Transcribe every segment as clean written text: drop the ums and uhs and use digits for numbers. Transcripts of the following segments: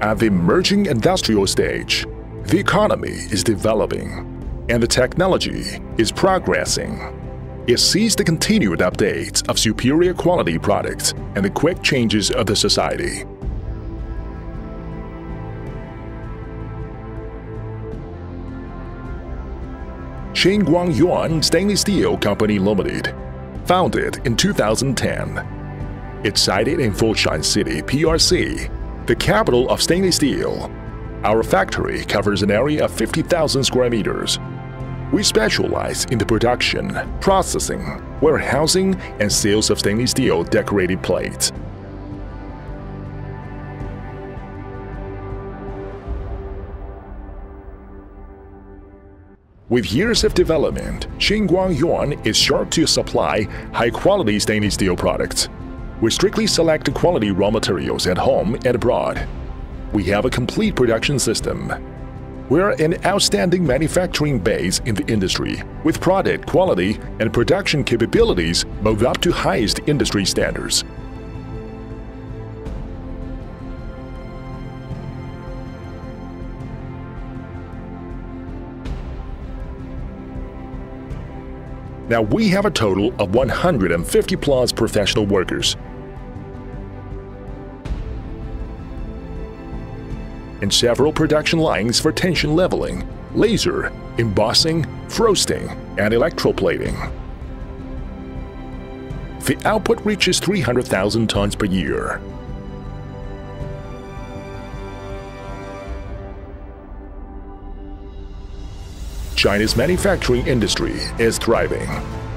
At the emerging industrial stage, the economy is developing and the technology is progressing. It sees the continued updates of superior quality products and the quick changes of the society. Xinguangyuan Stainless Steel Company Limited, founded in 2010. It's sited in Foshan City, PRC, the capital of stainless steel. Our factory covers an area of 50,000 square meters. We specialize in the production, processing, warehousing, and sales of stainless steel decorated plates. With years of development, Xinguangyuan is sharp to supply high-quality stainless steel products. We strictly select quality raw materials at home and abroad. We have a complete production system. We're an outstanding manufacturing base in the industry, with product quality and production capabilities moved up to highest industry standards. Now we have a total of 150 plus professional workers. And several production lines for tension leveling, laser, embossing, frosting, and electroplating. The output reaches 300,000 tons per year. China's manufacturing industry is thriving.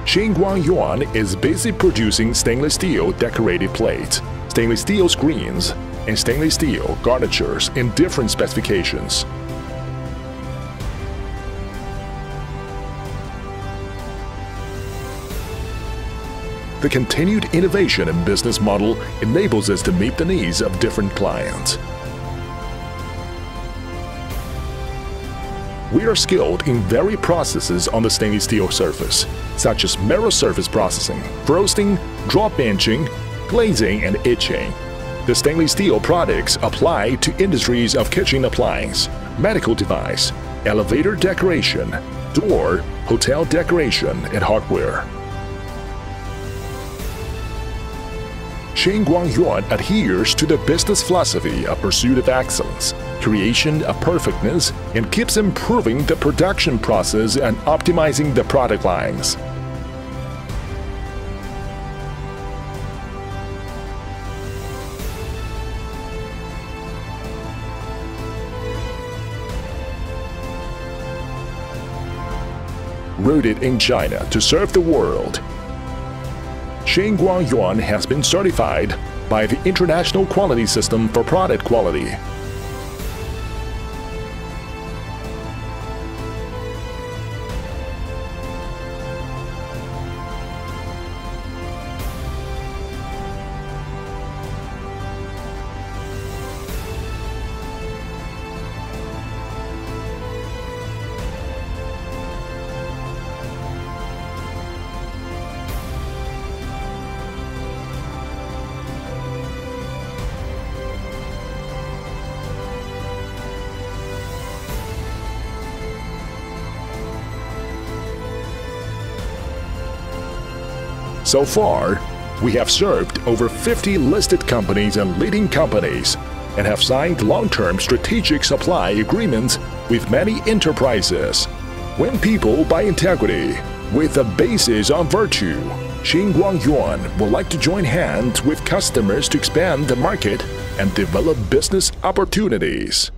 Xinguangyuan is busy producing stainless steel decorated plates, stainless steel screens, and stainless steel garnitures in different specifications. The continued innovation in business model enables us to meet the needs of different clients. We are skilled in various processes on the stainless steel surface, such as mirror surface processing, frosting, drop benching, glazing, and etching. The stainless steel products apply to industries of kitchen appliance, medical device, elevator decoration, door, hotel decoration, and hardware. Xinguangyuan adheres to the business philosophy of pursuit of excellence, creation of perfectness, and keeps improving the production process and optimizing the product lines. Rooted in China to serve the world, Xinguangyuan has been certified by the International Quality System for Product Quality. So far, we have served over 50 listed companies and leading companies and have signed long-term strategic supply agreements with many enterprises. Win people by integrity, with a basis on virtue, Xinguangyuan would like to join hands with customers to expand the market and develop business opportunities.